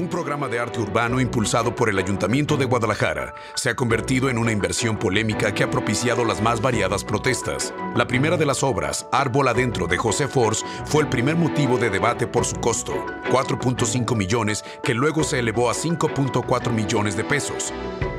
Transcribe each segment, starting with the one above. Un programa de arte urbano impulsado por el Ayuntamiento de Guadalajara se ha convertido en una inversión polémica que ha propiciado las más variadas protestas. La primera de las obras, Árbol Adentro, de José Fors, fue el primer motivo de debate por su costo, 4.5 millones, que luego se elevó a 5.4 millones de pesos.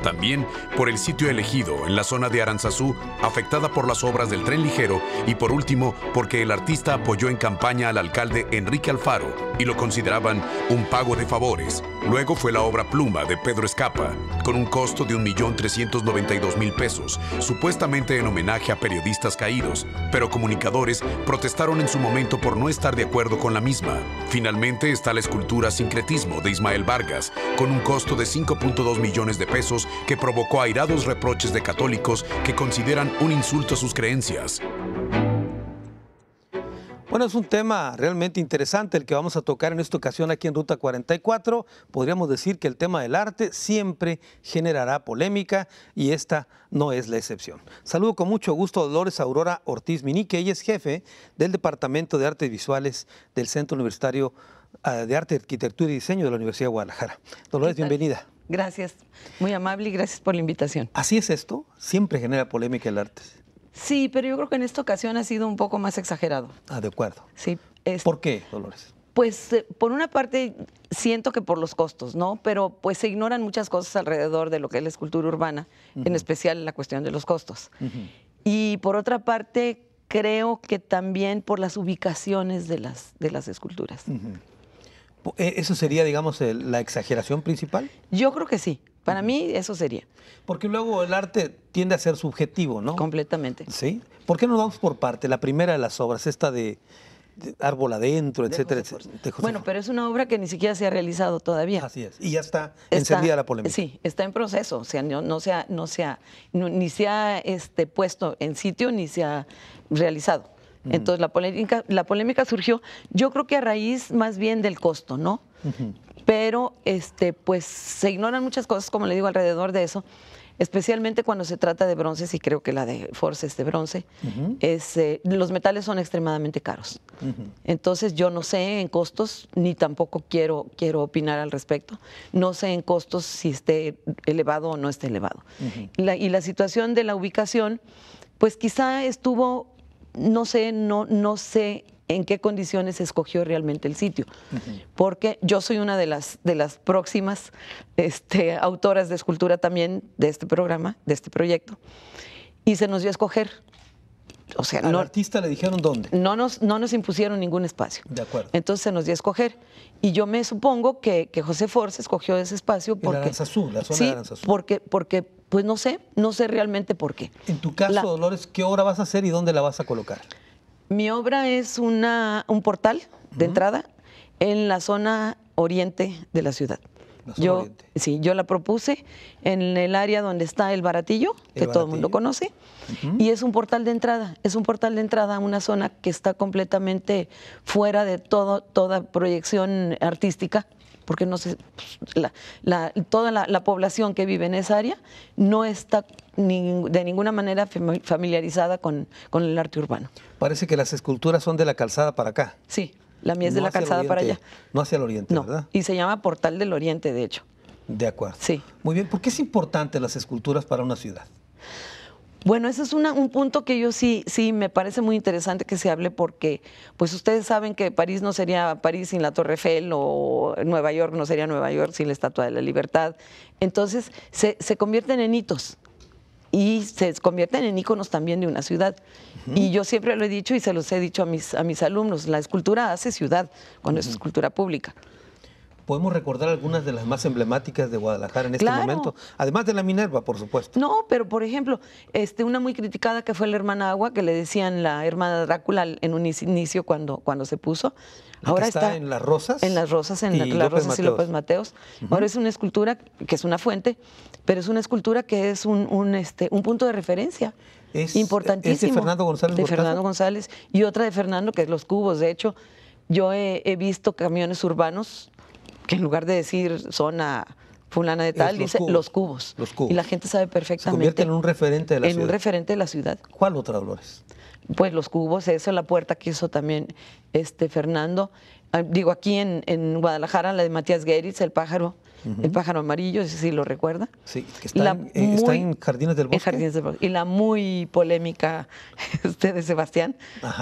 También por el sitio elegido, en la zona de Aranzazú, afectada por las obras del tren ligero, y por último, porque el artista apoyó en campaña al alcalde Enrique Alfaro y lo consideraban un pago de favores. Luego fue la obra Pluma, de Pedro Escapa, con un costo de 1.392.000 pesos, supuestamente en homenaje a periodistas caídos, pero comunicadores protestaron en su momento por no estar de acuerdo con la misma. Finalmente está la escultura Sincretismo, de Ismael Vargas, con un costo de 5.2 millones de pesos, que provocó airados reproches de católicos que consideran un insulto a sus creencias. Bueno, es un tema realmente interesante el que vamos a tocar en esta ocasión aquí en Ruta 44. Podríamos decir que el tema del arte siempre generará polémica y esta no es la excepción. Saludo con mucho gusto a Dolores Aurora Ortiz Minique. Ella es jefe del Departamento de Artes Visuales del Centro Universitario de Arte, Arquitectura y Diseño de la Universidad de Guadalajara. Dolores, bienvenida. Gracias, muy amable y gracias por la invitación. Así es esto, siempre genera polémica el arte. Sí, pero yo creo que en esta ocasión ha sido un poco más exagerado. Ah, de acuerdo. Sí. ¿Por qué, Dolores? Pues por una parte siento que por los costos, ¿no? Pero pues se ignoran muchas cosas alrededor de lo que es la escultura urbana, en especial la cuestión de los costos. Y por otra parte creo que también por las ubicaciones de las esculturas. ¿Eso sería, digamos, la exageración principal? Yo creo que sí. Para mí eso sería. Porque luego el arte tiende a ser subjetivo, ¿no? Completamente. ¿Sí? ¿Por qué no vamos por parte? La primera de las obras, esta de Árbol Adentro, etcétera, etcétera. Bueno, pero es una obra que ni siquiera se ha realizado todavía. Así es. Y ya está encendida la polémica. Sí, está en proceso. O sea, no se ha puesto en sitio ni se ha realizado. Entonces la polémica surgió, yo creo que a raíz más bien del costo, ¿no? Pero pues se ignoran muchas cosas, como le digo, alrededor de eso, especialmente cuando se trata de bronces, y creo que la de Fors es de bronce, los metales son extremadamente caros. Entonces yo no sé en costos, ni tampoco quiero opinar al respecto, no sé en costos si esté elevado o no esté elevado. Y la situación de la ubicación, pues quizá estuvo... No sé en qué condiciones escogió realmente el sitio, porque yo soy una de las próximas autoras de escultura también de este programa, de este proyecto, y se nos dio a escoger. O sea, al artista le dijeron dónde. No nos impusieron ningún espacio. De acuerdo. Entonces se nos dio a escoger. Y yo me supongo que José Fors escogió ese espacio porque... La Aranzazú, la zona de Aranzazú. Porque pues no sé realmente por qué. En tu caso, Dolores, ¿qué obra vas a hacer y dónde la vas a colocar? Mi obra es un portal de entrada en la zona oriente de la ciudad. Yo la propuse en el área donde está el Baratillo, todo el mundo conoce, y es un portal de entrada, a una zona que está completamente fuera de toda proyección artística, porque no sé, toda la población que vive en esa área no está de ninguna manera familiarizada con el arte urbano. Parece que las esculturas son de la calzada para acá. Sí. La mía es de la calzada para allá. No hacia el oriente, no, ¿verdad? Y se llama Portal del Oriente, de hecho. De acuerdo. Sí. Muy bien. ¿Por qué es importante las esculturas para una ciudad? Bueno, ese es un punto que yo sí me parece muy interesante que se hable, porque pues ustedes saben que París no sería París sin la Torre Eiffel, o Nueva York no sería Nueva York sin la Estatua de la Libertad. Entonces se convierten en hitos. Y se convierten en íconos también de una ciudad. Y yo siempre lo he dicho y se los he dicho a mis alumnos, la escultura hace ciudad cuando es escultura pública. Podemos recordar algunas de las más emblemáticas de Guadalajara en este momento, además de la Minerva, por supuesto. No, pero por ejemplo, una muy criticada que fue la hermana Agua, que le decían la hermana Drácula en un inicio cuando se puso. Ahora está en Las Rosas. En Las Rosas, y López Mateos. Ahora es una escultura que es una fuente, pero es una escultura que es un punto de referencia. Importantísimo. Es de Fernando González Gortázar. De Fernando González, y otra de Fernando, que es Los Cubos. De hecho, yo he visto camiones urbanos que en lugar de decir zona fulana de tal, dice los cubos. Y la gente sabe perfectamente. Se convierte en un referente de la ciudad. ¿Cuál otra, Dolores? pues los cubos, eso, la puerta que hizo también Fernando. Digo, aquí en Guadalajara, la de Mathias Goeritz, el pájaro, el pájaro amarillo, si lo recuerda. Sí, que está en Jardines del Bosque. En Jardines del Bosque. Y la muy polémica de Sebastián,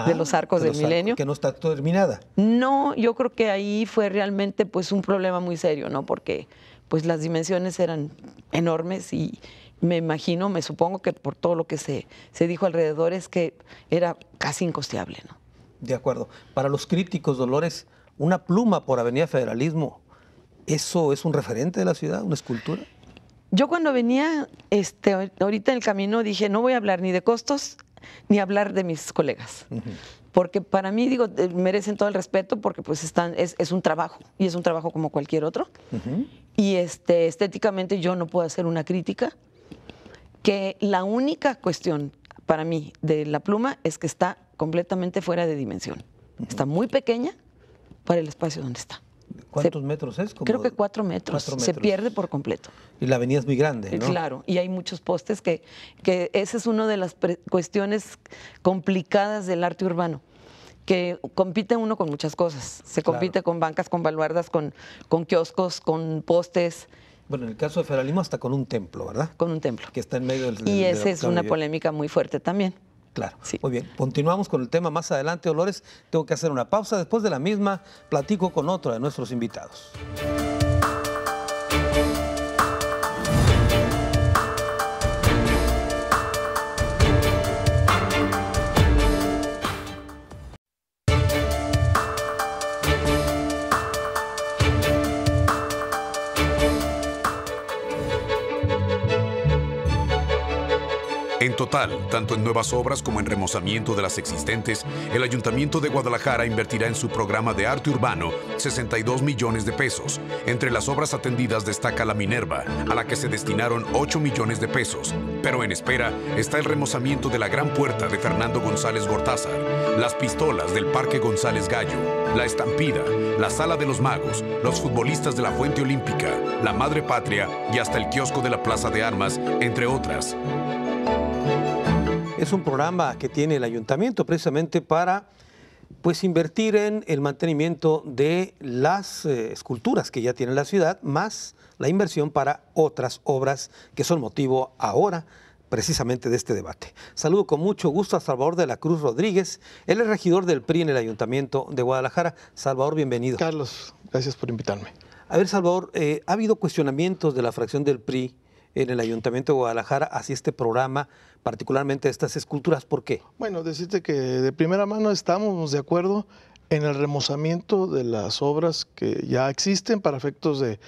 de los Arcos del Milenio. Que no está terminada. No, yo creo que ahí fue realmente pues un problema muy serio, ¿no? Porque pues las dimensiones eran enormes y me imagino, me supongo que por todo lo que se dijo alrededor es que era casi incosteable, ¿no? De acuerdo. Para los críticos, Dolores, una pluma por Avenida Federalismo, ¿eso es un referente de la ciudad, una escultura? Yo cuando venía ahorita en el camino dije, no voy a hablar ni de costos ni hablar de mis colegas. Porque para mí, digo, merecen todo el respeto porque pues es un trabajo y es un trabajo como cualquier otro. Y estéticamente yo no puedo hacer una crítica, que la única cuestión para mí de la pluma es que está completamente fuera de dimensión. Está muy pequeña para el espacio donde está. ¿Cuántos metros es? Como creo que 4 metros. 4 metros. Se pierde por completo. Y la avenida es muy grande, ¿no? Claro, y hay muchos postes que esa es una de las cuestiones complicadas del arte urbano, que compite uno con muchas cosas. Se compite con bancas, con baluardas, con kioscos, con postes. Bueno, en el caso de Federalismo hasta con un templo, ¿verdad? Con un templo. Que está en medio del... Y esa es una polémica muy fuerte también. Claro, sí. Muy bien. Continuamos con el tema más adelante, Dolores. Tengo que hacer una pausa. Después de la misma, platico con otro de nuestros invitados. En total, tanto en nuevas obras como en remozamiento de las existentes, el Ayuntamiento de Guadalajara invertirá en su programa de arte urbano 62 millones de pesos. Entre las obras atendidas destaca la Minerva, a la que se destinaron 8 millones de pesos. Pero en espera está el remozamiento de la Gran Puerta de Fernando González Gortázar, las pistolas del Parque González Gallo, la Estampida, la Sala de los Magos, los futbolistas de la Fuente Olímpica, la Madre Patria y hasta el kiosco de la Plaza de Armas, entre otras. Es un programa que tiene el ayuntamiento precisamente para pues, invertir en el mantenimiento de las esculturas que ya tiene la ciudad, más la inversión para otras obras que son motivo ahora precisamente de este debate. Saludo con mucho gusto a Salvador de la Cruz Rodríguez, él es regidor del PRI en el Ayuntamiento de Guadalajara. Salvador, bienvenido. Carlos, gracias por invitarme. A ver, Salvador, ha habido cuestionamientos de la fracción del PRI en el Ayuntamiento de Guadalajara hacia este programa, particularmente estas esculturas. ¿Por qué? Bueno, decirte que de primera mano estamos de acuerdo en el remozamiento de las obras que ya existen para efectos de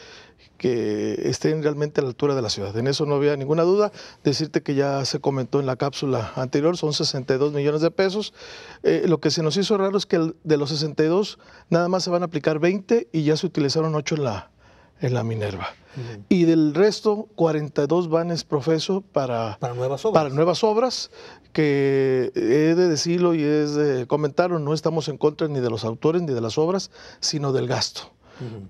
que estén realmente a la altura de la ciudad. En eso no había ninguna duda. Decirte que ya se comentó en la cápsula anterior, son 62 millones de pesos. Lo que se nos hizo raro es que de los 62 nada más se van a aplicar 20 y ya se utilizaron 8 en la Minerva. Y del resto, 42 vanes profeso para nuevas obras, que he de decirlo y es de comentarlo, no estamos en contra ni de los autores ni de las obras, sino del gasto.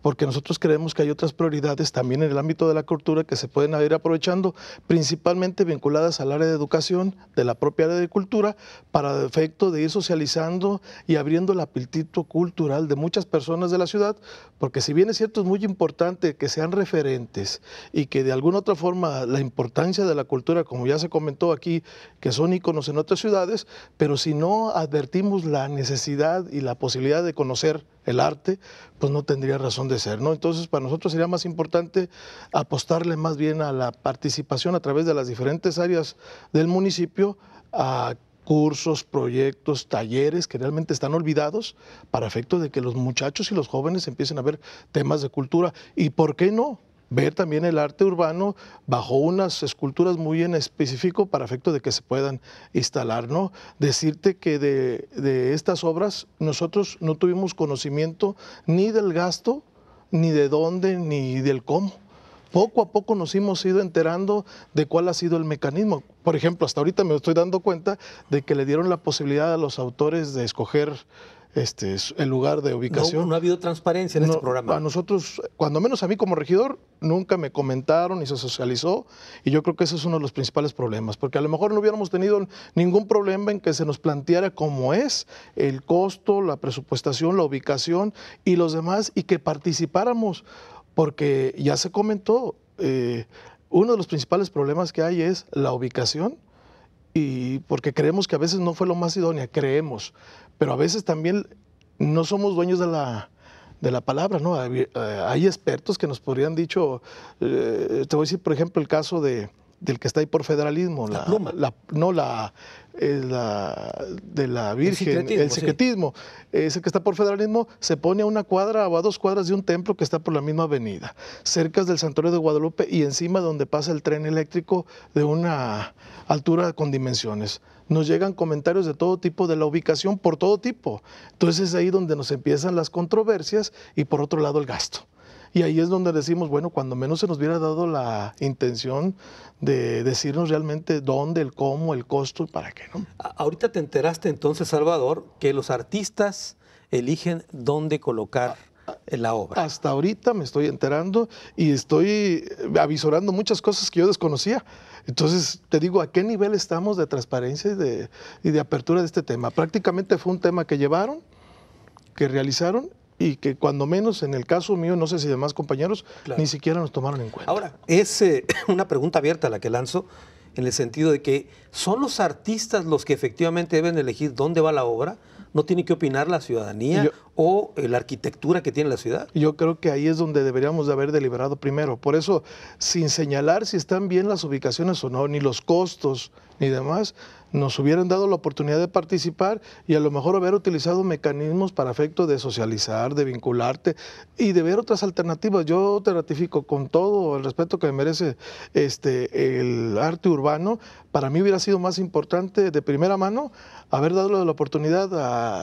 Porque nosotros creemos que hay otras prioridades también en el ámbito de la cultura que se pueden ir aprovechando, principalmente vinculadas al área de educación, de la propia área de cultura, para el efecto de ir socializando y abriendo el apetito cultural de muchas personas de la ciudad, porque si bien es cierto es muy importante que sean referentes y que de alguna otra forma la importancia de la cultura, como ya se comentó aquí, que son íconos en otras ciudades, pero si no advertimos la necesidad y la posibilidad de conocer el arte, pues no tendría razón de ser, ¿no? Entonces, para nosotros sería más importante apostarle más bien a la participación a través de las diferentes áreas del municipio, a cursos, proyectos, talleres que realmente están olvidados para efecto de que los muchachos y los jóvenes empiecen a ver temas de cultura. ¿Y por qué no? Ver también el arte urbano bajo unas esculturas muy en específico para efecto de que se puedan instalar, ¿no? Decirte que de estas obras nosotros no tuvimos conocimiento ni del gasto, ni de dónde, ni del cómo. Poco a poco nos hemos ido enterando de cuál ha sido el mecanismo. Por ejemplo, hasta ahorita me estoy dando cuenta de que le dieron la posibilidad a los autores de escoger el lugar de ubicación. No, no ha habido transparencia en este programa. A nosotros, cuando menos a mí como regidor, nunca me comentaron ni se socializó, y yo creo que ese es uno de los principales problemas, porque a lo mejor no hubiéramos tenido ningún problema en que se nos planteara cómo es el costo, la presupuestación, la ubicación y los demás, y que participáramos, porque ya se comentó, uno de los principales problemas que hay es la ubicación, y porque creemos que a veces no fue lo más idónea, creemos, pero a veces también no somos dueños de la palabra, ¿no? Hay expertos que nos podrían dicho, te voy a decir, por ejemplo, el caso del que está ahí por federalismo, de la Virgen, el secretismo, sí. Ese que está por federalismo se pone a una cuadra o a dos cuadras de un templo que está por la misma avenida, cerca del santuario de Guadalupe y encima donde pasa el tren eléctrico de una altura con dimensiones. Nos llegan comentarios de todo tipo, de la ubicación por todo tipo. Entonces es ahí donde nos empiezan las controversias y por otro lado el gasto. Y ahí es donde decimos, bueno, cuando menos se nos hubiera dado la intención de decirnos realmente dónde, el cómo, el costo y para qué, ¿no? Ahorita te enteraste entonces, Salvador, que los artistas eligen dónde colocar la obra. Hasta ahorita me estoy enterando y estoy avisorando muchas cosas que yo desconocía. Entonces, te digo, ¿a qué nivel estamos de transparencia y de apertura de este tema? Prácticamente fue un tema que llevaron, que realizaron, y que cuando menos en el caso mío, no sé si demás compañeros, claro, ni siquiera nos tomaron en cuenta. Ahora, es una pregunta abierta la que lanzo, en el sentido de que son los artistas los que efectivamente deben elegir dónde va la obra, no tiene que opinar la ciudadanía o la arquitectura que tiene la ciudad. Yo creo que ahí es donde deberíamos de haber deliberado primero, por eso, sin señalar si están bien las ubicaciones o no, ni los costos, ni demás, nos hubieran dado la oportunidad de participar y a lo mejor haber utilizado mecanismos para efecto de socializar, de vincularte y de ver otras alternativas. Yo te ratifico, con todo el respeto que me merece el arte urbano, para mí hubiera sido más importante de primera mano haber dado la oportunidad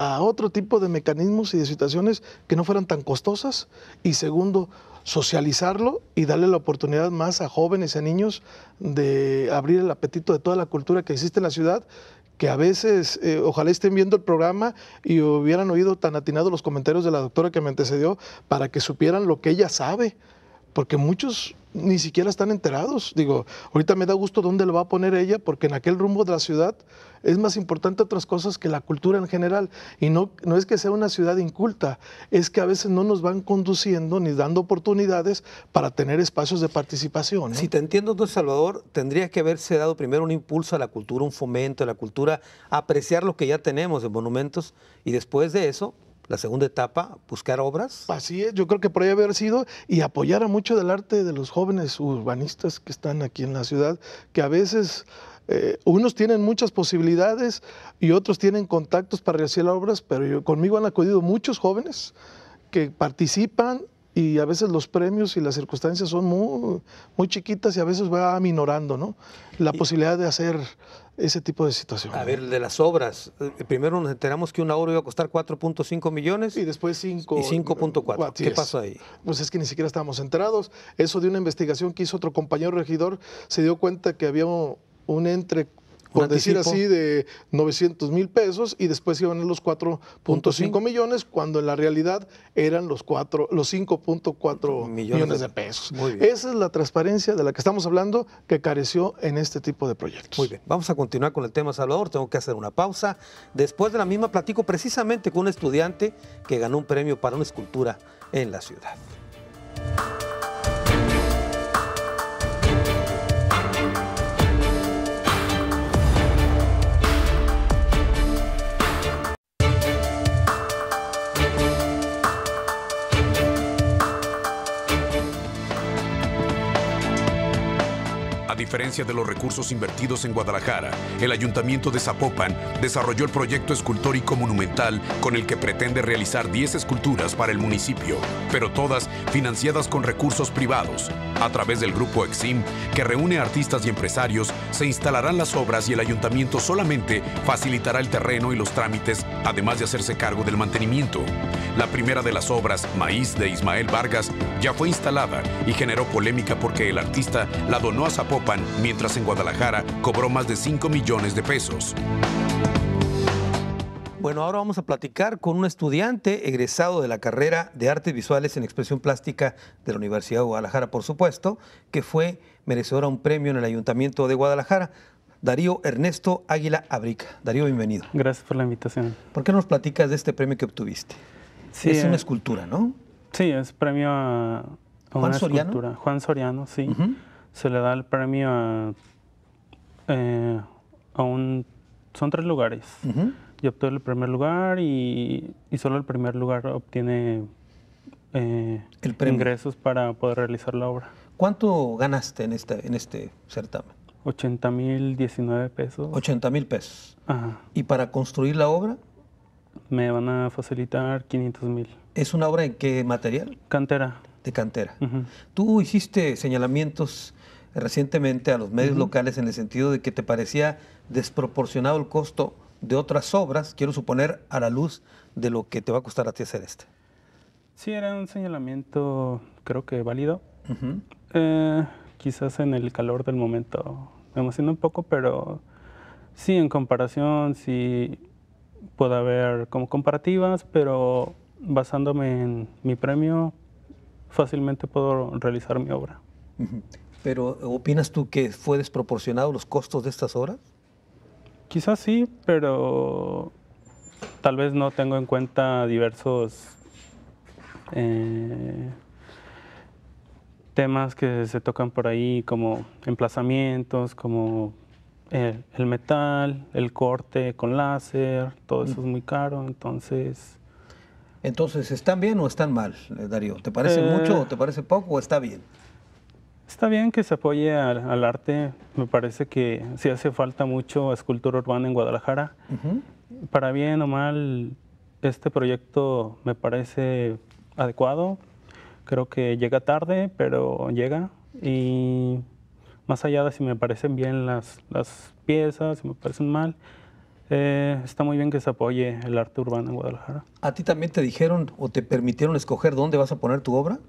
a otro tipo de mecanismos y de situaciones que no fueran tan costosas, y segundo, socializarlo y darle la oportunidad más a jóvenes y a niños de abrir el apetito de toda la cultura que existe en la ciudad, que a veces ojalá estén viendo el programa y hubieran oído tan atinados los comentarios de la doctora que me antecedió para que supieran lo que ella sabe, porque muchos ni siquiera están enterados. Digo, ahorita me da gusto dónde lo va a poner ella, porque en aquel rumbo de la ciudad es más importante otras cosas que la cultura en general. Y no es que sea una ciudad inculta, es que a veces no nos van conduciendo ni dando oportunidades para tener espacios de participación, ¿no? Si te entiendo, don Salvador, tendría que haberse dado primero un impulso a la cultura, un fomento a la cultura, apreciar lo que ya tenemos de monumentos, y después de eso, la segunda etapa, buscar obras. Así es, yo creo que por ahí haber sido, y apoyar a mucho del arte de los jóvenes urbanistas que están aquí en la ciudad, que a veces unos tienen muchas posibilidades y otros tienen contactos para realizar obras, pero conmigo han acudido muchos jóvenes que participan y a veces los premios y las circunstancias son muy, muy chiquitas y a veces va aminorando, ¿no?, la posibilidad de hacer ese tipo de situación. A ver, de las obras, primero nos enteramos que una obra iba a costar 4.5 millones. Y después 5. Y 5.4. ¿Qué pasó ahí? Pues es que ni siquiera estábamos enterados. Eso, de una investigación que hizo otro compañero regidor, se dio cuenta que había un entre, por decir así, de 900,000 pesos y después iban a los 4.5 millones, cuando en la realidad eran los 5.4 millones de pesos. Esa es la transparencia de la que estamos hablando, que careció en este tipo de proyectos. Muy bien, vamos a continuar con el tema, Salvador, tengo que hacer una pausa. Después de la misma platico precisamente con un estudiante que ganó un premio para una escultura en la ciudad. A diferencia de los recursos invertidos en Guadalajara, el Ayuntamiento de Zapopan desarrolló el proyecto escultórico monumental con el que pretende realizar 10 esculturas para el municipio, pero todas financiadas con recursos privados. A través del Grupo Exim, que reúne artistas y empresarios, se instalarán las obras y el Ayuntamiento solamente facilitará el terreno y los trámites, además de hacerse cargo del mantenimiento. La primera de las obras, Maíz, de Ismael Vargas, ya fue instalada y generó polémica porque el artista la donó a Zapopan, mientras en Guadalajara cobró más de 5 millones de pesos. Bueno, ahora vamos a platicar con un estudiante egresado de la carrera de Artes Visuales en Expresión Plástica de la Universidad de Guadalajara, por supuesto, que fue merecedora de un premio en el Ayuntamiento de Guadalajara, Darío Ernesto Águila Abrica. Darío, bienvenido. Gracias por la invitación. ¿Por qué nos platicas de este premio que obtuviste? Sí, es una escultura, ¿no? Sí, es premio a una escultura. Juan Soriano, sí. Uh-huh. Se le da el premio a un... Son tres lugares. Uh-huh. Yo obtuve el primer lugar y solo el primer lugar obtiene el premio. Ingresos para poder realizar la obra. ¿Cuánto ganaste en este certamen? 80,019 pesos. 80,000 pesos. Ajá. ¿Y para construir la obra? Me van a facilitar 500,000. ¿Es una obra en qué material? Cantera. De cantera. Uh-huh. Tú hiciste señalamientos recientemente a los medios uh-huh. locales en el sentido de que te parecía desproporcionado el costo de otras obras, quiero suponer, a la luz de lo que te va a costar a ti hacer esta. Sí, era un señalamiento, creo que válido. Uh-huh. Quizás en el calor del momento me emociona un poco, pero sí, en comparación, sí puede haber como comparativas, pero basándome en mi premio, fácilmente puedo realizar mi obra. Uh-huh. Pero, ¿opinas tú que fue desproporcionado los costos de estas obras? Quizás sí, pero tal vez no tengo en cuenta diversos temas que se tocan por ahí, como emplazamientos, como el metal, el corte con láser, todo eso es muy caro, entonces... Entonces, ¿están bien o están mal, Darío? ¿Te parece mucho o te parece poco o está bien? Está bien que se apoye al arte. Me parece que sí hace falta mucho escultura urbana en Guadalajara. Uh-huh. Para bien o mal, este proyecto me parece adecuado. Creo que llega tarde, pero llega. Y más allá de si me parecen bien las piezas, si me parecen mal, está muy bien que se apoye el arte urbano en Guadalajara. ¿A ti también te dijeron o te permitieron escoger dónde vas a poner tu obra?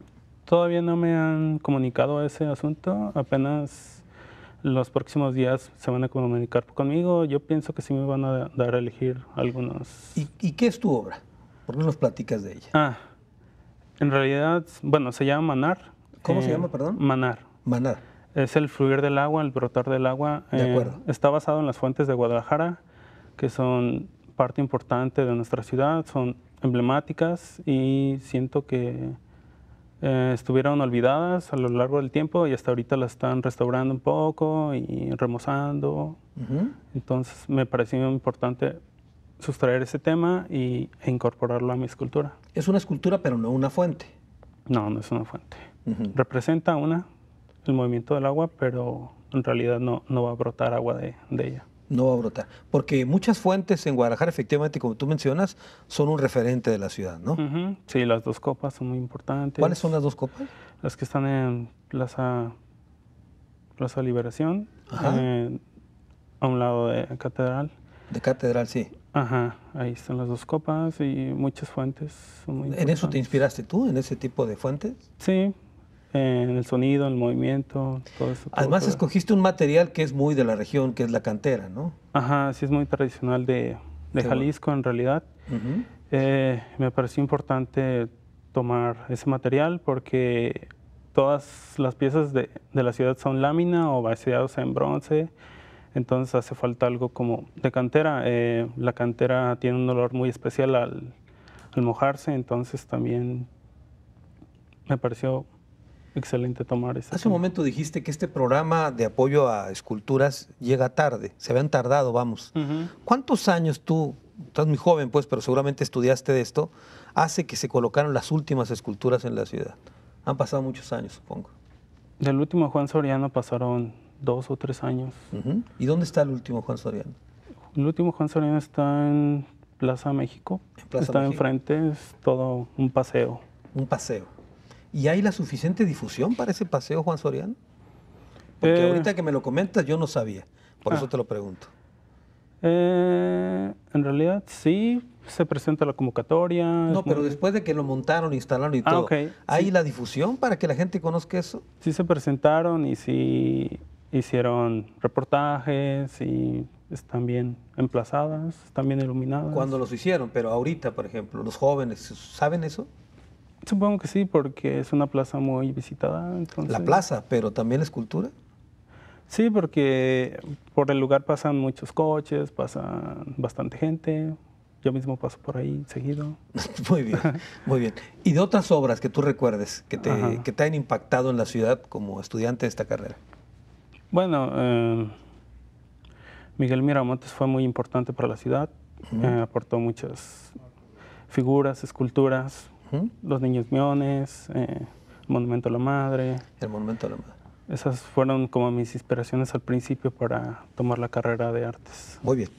Todavía no me han comunicado ese asunto, apenas los próximos días se van a comunicar conmigo. Yo pienso que sí me van a dar a elegir algunos. ¿Y qué es tu obra? ¿Por qué nos platicas de ella? En realidad, bueno, se llama Manar. ¿Cómo se llama, perdón? Manar. Manar. Es el fluir del agua, el brotar del agua. De acuerdo. Está basado en las fuentes de Guadalajara, que son parte importante de nuestra ciudad, son emblemáticas y siento que... estuvieron olvidadas a lo largo del tiempo y hasta ahorita la están restaurando un poco y remozando. Uh-huh. Entonces me pareció importante sustraer ese tema e incorporarlo a mi escultura. Es una escultura pero no una fuente. No, no es una fuente. Uh-huh. Representa el movimiento del agua, pero en realidad no va a brotar agua de ella. No va a brotar, porque muchas fuentes en Guadalajara, efectivamente, como tú mencionas, son un referente de la ciudad, ¿no? Uh-huh. Sí, las dos copas son muy importantes. ¿Cuáles son las dos copas? Las que están en Plaza Liberación, a un lado de Catedral. De Catedral, sí. Ajá, ahí están las dos copas y muchas fuentes son muy importantes. ¿En eso te inspiraste tú, en ese tipo de fuentes? Sí. En el sonido, el movimiento, todo eso. Además, escogiste un material que es muy de la región, que es la cantera, ¿no? Ajá, sí, es muy tradicional de Jalisco, en realidad. Uh-huh. Me pareció importante tomar ese material porque todas las piezas de la ciudad son lámina o vaciados en bronce, entonces hace falta algo como de cantera. La cantera tiene un olor muy especial al mojarse, entonces también me pareció... excelente tomar esa. Hace un momento dijiste que este programa de apoyo a esculturas llega tarde, se habían tardado, vamos. Uh-huh. ¿Cuántos años tú, estás muy joven pues, pero seguramente estudiaste de esto, hace que se colocaron las últimas esculturas en la ciudad? Han pasado muchos años, supongo. Del último Juan Soriano pasaron 2 o 3 años. Uh-huh. ¿Y dónde está el último Juan Soriano? El último Juan Soriano está en Plaza México. ¿En Plaza está México? Enfrente, es todo un paseo. Un paseo. ¿Y hay la suficiente difusión para ese paseo, Juan Soriano? Porque ahorita que me lo comentas yo no sabía, por eso te lo pregunto. En realidad sí, se presenta la convocatoria. No, pero después de que lo montaron, instalaron y todo, okay. ¿Hay la difusión para que la gente conozca eso? Sí se presentaron y sí hicieron reportajes y están bien emplazadas, están bien iluminadas. ¿Cuándo los hicieron? Pero ahorita, por ejemplo, los jóvenes, ¿saben eso? Supongo que sí, porque es una plaza muy visitada. Entonces... ¿La plaza, pero también la escultura? Sí, porque por el lugar pasan muchos coches, pasan bastante gente. Yo mismo paso por ahí seguido. Muy bien, muy bien. ¿Y de otras obras que tú recuerdes que te han impactado en la ciudad como estudiante de esta carrera? Bueno, Miguel Miramontes fue muy importante para la ciudad. Aportó muchas figuras, esculturas, los niños miones, el Monumento a la Madre. El Monumento a la Madre. Esas fueron como mis inspiraciones al principio para tomar la carrera de artes. Muy bien.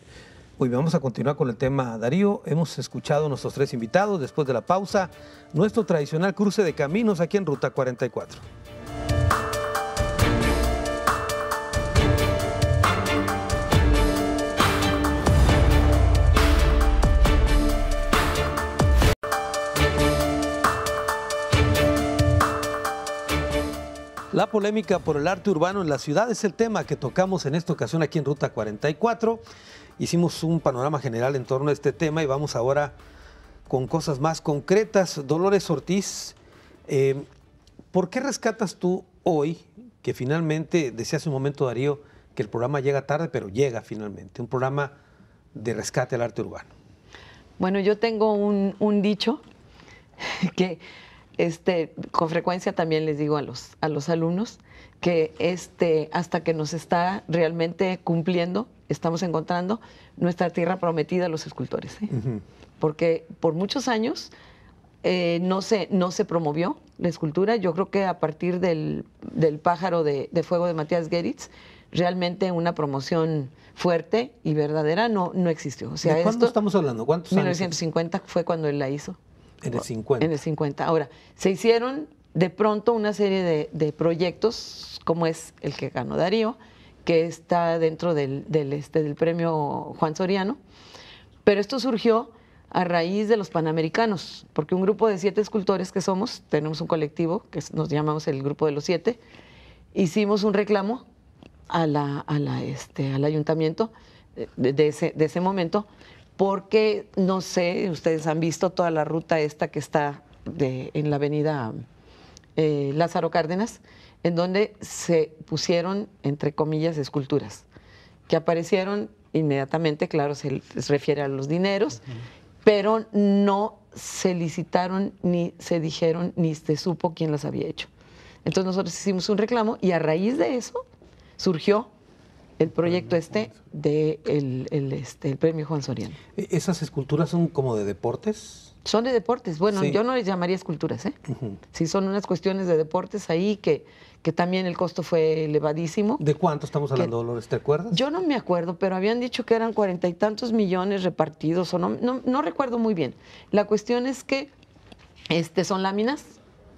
Muy bien, vamos a continuar con el tema, Darío. Hemos escuchado a nuestros tres invitados. Después de la pausa, nuestro tradicional cruce de caminos aquí en Ruta 44. La polémica por el arte urbano en la ciudad es el tema que tocamos en esta ocasión aquí en Ruta 44. Hicimos un panorama general en torno a este tema y vamos ahora con cosas más concretas. Dolores Ortiz, ¿por qué rescatas tú hoy, que finalmente, decía hace un momento Darío, que el programa llega tarde, pero llega finalmente, un programa de rescate al arte urbano? Bueno, yo tengo un dicho que... con frecuencia también les digo a los alumnos que hasta que nos está realmente cumpliendo, estamos encontrando nuestra tierra prometida a los escultores, ¿eh? Porque por muchos años no se promovió la escultura. Yo creo que a partir del Pájaro de Fuego de Mathias Goeritz, realmente una promoción fuerte y verdadera no existió. O sea, ¿de cuándo estamos hablando? ¿Cuántos años? 1950 fue cuando él la hizo. En el 50. En el 50. Ahora, se hicieron de pronto una serie de proyectos, como es el que ganó Darío, que está dentro del premio Juan Soriano, pero esto surgió a raíz de los Panamericanos, porque un grupo de 7 escultores que somos, tenemos un colectivo que nos llamamos el Grupo de los Siete, hicimos un reclamo al ayuntamiento de ese momento, porque, no sé, ustedes han visto toda la ruta esta que está en la avenida Lázaro Cárdenas, en donde se pusieron, entre comillas, esculturas, que aparecieron inmediatamente, claro, se refiere a los dineros, pero no se licitaron, ni se dijeron, ni se supo quién las había hecho. Entonces nosotros hicimos un reclamo y a raíz de eso surgió el proyecto el premio Juan Soriano. ¿Esas esculturas son como de deportes? Son de deportes. Bueno, sí. Yo no les llamaría esculturas, ¿eh? Sí, son unas cuestiones de deportes ahí que también el costo fue elevadísimo. ¿De cuánto estamos hablando, Dolores? ¿Te acuerdas? Yo no me acuerdo, pero habían dicho que eran 40 y tantos millones repartidos, o no recuerdo muy bien. La cuestión es que son láminas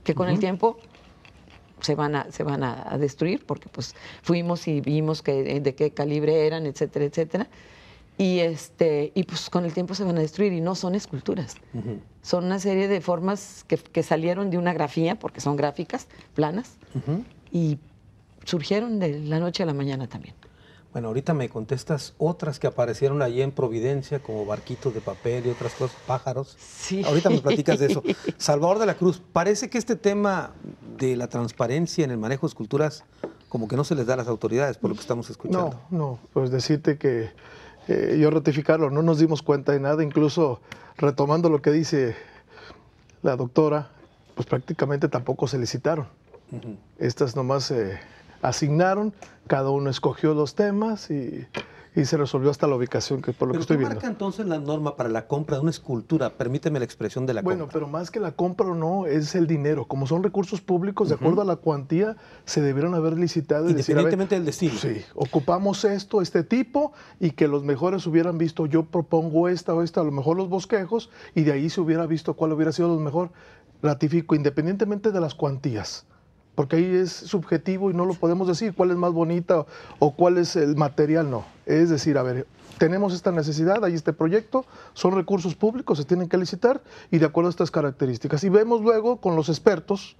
que con el tiempo... se van a destruir, porque pues fuimos y vimos de qué calibre eran, etcétera, etcétera. Y pues con el tiempo se van a destruir y no son esculturas. Son una serie de formas que salieron de una grafía, porque son gráficas planas, y surgieron de la noche a la mañana también. Bueno, ahorita me contestas otras que aparecieron allí en Providencia, como barquitos de papel y otras cosas, pájaros. Sí. Ahorita me platicas de eso. Salvador de la Cruz, parece que este tema de la transparencia en el manejo de esculturas como que no se les da a las autoridades, por lo que estamos escuchando. No, pues decirte que yo ratificarlo, no nos dimos cuenta de nada. Incluso retomando lo que dice la doctora, pues prácticamente tampoco se licitaron. Estas nomás... asignaron, cada uno escogió los temas y se resolvió hasta la ubicación, que por lo que estoy viendo. ¿Pero qué marca entonces la norma para la compra de una escultura? Permíteme la expresión de la compra. Bueno, pero más que la compra o no, es el dinero. Como son recursos públicos, de acuerdo a la cuantía, se debieron haber licitado. Independientemente del destino. Sí, ocupamos este tipo, y que los mejores hubieran visto, yo propongo esta o esta, a lo mejor los bosquejos, y de ahí se hubiera visto cuál hubiera sido lo mejor. Ratifico, independientemente de las cuantías. Porque ahí es subjetivo y no lo podemos decir cuál es más bonita o cuál es el material, no. Es decir, a ver, tenemos esta necesidad, hay este proyecto, son recursos públicos, se tienen que licitar y de acuerdo a estas características. Y vemos luego con los expertos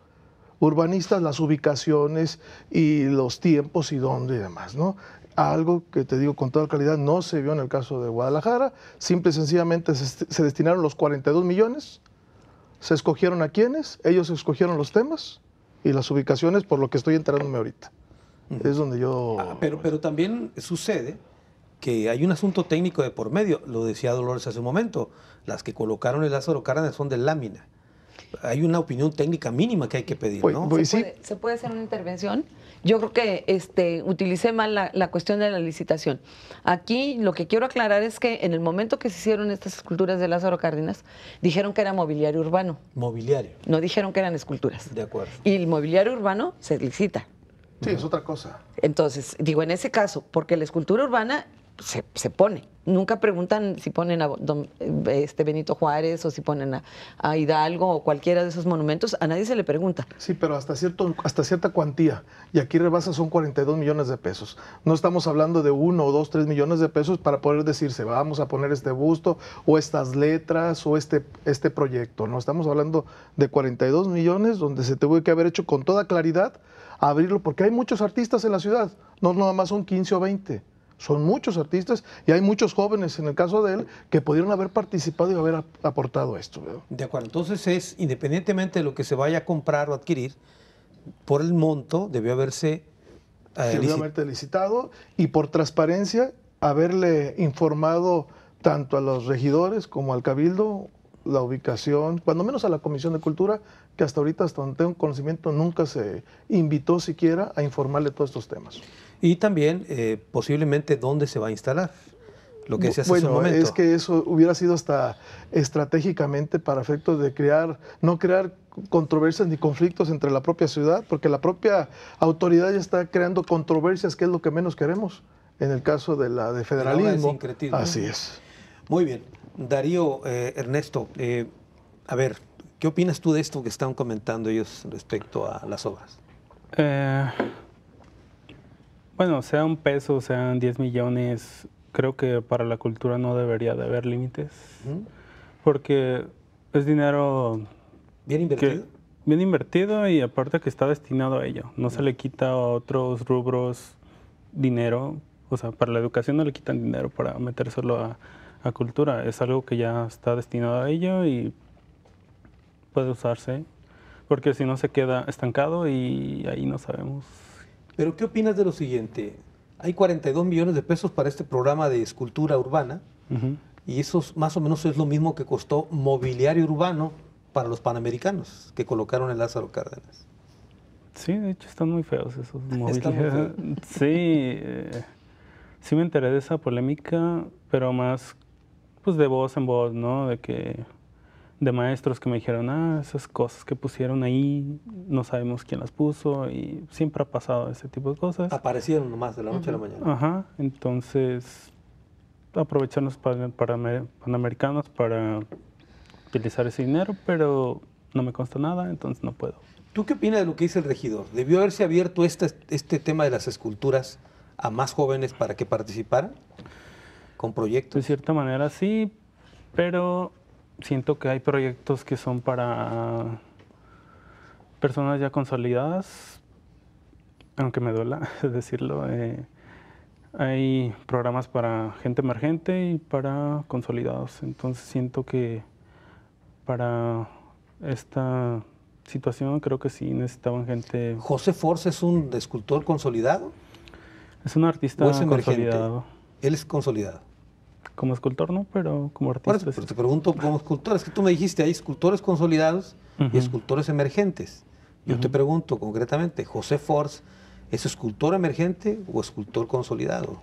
urbanistas las ubicaciones y los tiempos y dónde y demás, ¿no? algo que te digo con toda claridad no se vio en el caso de Guadalajara. Simple y sencillamente se destinaron los 42 millones, se escogieron a quienes, ellos escogieron los temas y las ubicaciones, por lo que estoy enterándome ahorita. Es donde yo... pero también sucede que hay un asunto técnico de por medio, lo decía Dolores hace un momento, las que colocaron el Lázaro Cárdenas son de lámina. Hay una opinión técnica mínima que hay que pedir, ¿no? ¿Se puede hacer una intervención? Yo creo que utilicé mal la cuestión de la licitación. Aquí lo que quiero aclarar es que en el momento que se hicieron estas esculturas de Lázaro Cárdenas, dijeron que era mobiliario urbano. Mobiliario. No dijeron que eran esculturas. De acuerdo. Y el mobiliario urbano se licita. Sí, es otra cosa. Entonces, digo, en ese caso, porque la escultura urbana se pone. Nunca preguntan si ponen a Benito Juárez o si ponen a Hidalgo o cualquiera de esos monumentos. A nadie se le pregunta. Sí, pero hasta cierta cuantía. Y aquí rebasa son 42 millones de pesos. No estamos hablando de 1, 2, 3 millones de pesos para poder decirse, vamos a poner este busto o estas letras o este proyecto. No estamos hablando de 42 millones donde se tuvo que haber hecho con toda claridad abrirlo, porque hay muchos artistas en la ciudad. No nada más son 15 o 20. Son muchos artistas y hay muchos jóvenes, en el caso de él, que pudieron haber participado y haber aportado esto, ¿verdad? De acuerdo. Entonces, es independientemente de lo que se vaya a comprar o adquirir, por el monto debió haberse licitado y por transparencia haberle informado tanto a los regidores como al cabildo la ubicación, cuando menos a la Comisión de Cultura, que hasta ahorita, hasta donde tengo conocimiento, nunca se invitó siquiera a informarle todos estos temas. Y también, posiblemente, ¿dónde se va a instalar? Lo que se hace en su momento. Bueno, es que eso hubiera sido hasta estratégicamente para efectos de no crear controversias ni conflictos entre la propia ciudad, porque la propia autoridad ya está creando controversias, que es lo que menos queremos, en el caso de la de federalismo. ¿No? Así es. Muy bien. Darío, Ernesto, a ver, ¿qué opinas tú de esto que están comentando ellos respecto a las obras? Bueno, sea un peso, sean 10 millones, creo que para la cultura no debería de haber límites, porque es dinero... ¿Bien invertido? Bien invertido y aparte que está destinado a ello. No se le quita a otros rubros dinero, o sea, para la educación no le quitan dinero para metérselo a cultura, es algo que ya está destinado a ello y puede usarse, porque si no se queda estancado y ahí no sabemos. Pero ¿qué opinas de lo siguiente? Hay 42 millones de pesos para este programa de escultura urbana y eso más o menos es lo mismo que costó mobiliario urbano para los panamericanos que colocaron en Lázaro Cárdenas. Sí, de hecho están muy feos esos mobiliarios. Sí, sí me enteré de esa polémica, pero más pues de voz en voz, ¿no? De maestros que me dijeron, esas cosas que pusieron ahí, no sabemos quién las puso, y siempre ha pasado ese tipo de cosas. Aparecieron nomás de la noche a la mañana. Ajá, entonces aprovechar los panamericanos para utilizar ese dinero, pero no me consta nada, entonces no puedo. ¿Tú qué opinas de lo que dice el regidor? ¿Debió haberse abierto este tema de las esculturas a más jóvenes para que participaran con proyectos? De cierta manera sí, pero... siento que hay proyectos que son para personas ya consolidadas, aunque me duela decirlo. Hay programas para gente emergente y para consolidados. Entonces siento que para esta situación creo que sí necesitaban gente... ¿José Fors es un escultor consolidado? Es un artista consolidado. Él es consolidado. Como escultor no, pero como artista. Bueno, pero te pregunto como escultor, es que tú me dijiste, hay escultores consolidados y escultores emergentes. Yo te pregunto concretamente, ¿José Fors es escultor emergente o escultor consolidado?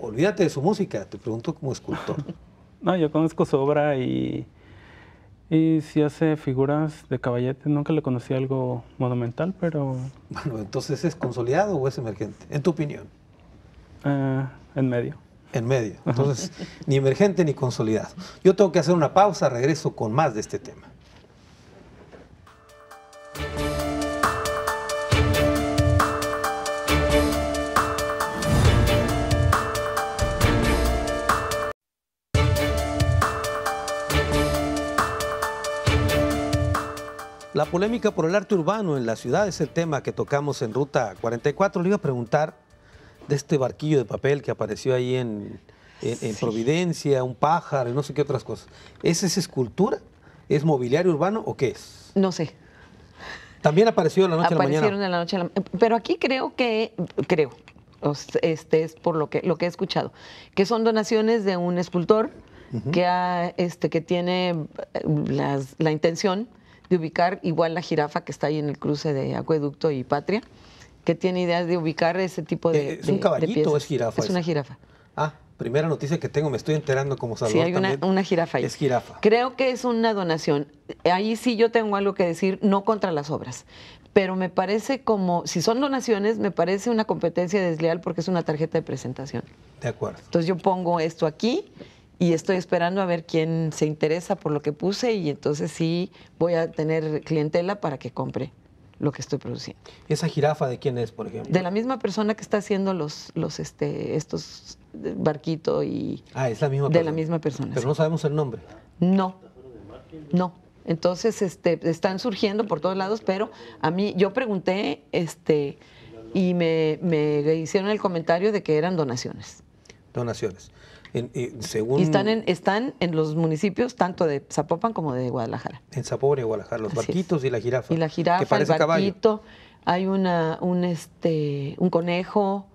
Olvídate de su música, te pregunto como escultor. No, yo conozco su obra y si hace figuras de caballete, nunca le conocí algo monumental, pero... Bueno, entonces ¿es consolidado o es emergente? En tu opinión. En medio. En medio. Entonces, ni emergente ni consolidado. Yo tengo que hacer una pausa, regreso con más de este tema. La polémica por el arte urbano en la ciudad es el tema que tocamos en Ruta 44. Le iba a preguntar de este barquillo de papel que apareció ahí en Providencia, un pájaro y no sé qué otras cosas. ¿Es escultura? ¿Es mobiliario urbano o qué es? No sé. También apareció en la noche de la mañana. Aparecieron en la noche de la mañana. Pero aquí creo, este es por lo que he escuchado, que son donaciones de un escultor que tiene la intención de ubicar igual la jirafa que está ahí en el cruce de Acueducto y Patria, que tiene ideas de ubicar ese tipo de ¿Es un caballito o es jirafa? Es una jirafa. Ah, primera noticia que tengo, me estoy enterando como Salvador. Sí, hay una jirafa ahí. Es jirafa. Creo que es una donación. Ahí sí yo tengo algo que decir, no contra las obras, pero me parece como, si son donaciones, me parece una competencia desleal porque es una tarjeta de presentación. De acuerdo. Entonces yo pongo esto aquí y estoy esperando a ver quién se interesa por lo que puse y entonces sí voy a tener clientela para que compre lo que estoy produciendo. ¿Esa jirafa de quién es, por ejemplo? De la misma persona que está haciendo estos barquitos y... Ah, es la misma persona. De la misma persona. Pero sí. No sabemos el nombre. No, no. Entonces están surgiendo por todos lados, pero a mí, yo pregunté y me hicieron el comentario de que eran donaciones. Donaciones. Y están en los municipios tanto de Zapopan como de Guadalajara. En Zapopan y Guadalajara, los barquitos y la jirafa. Y la jirafa, que parece el barquito, caballo. Hay un conejo.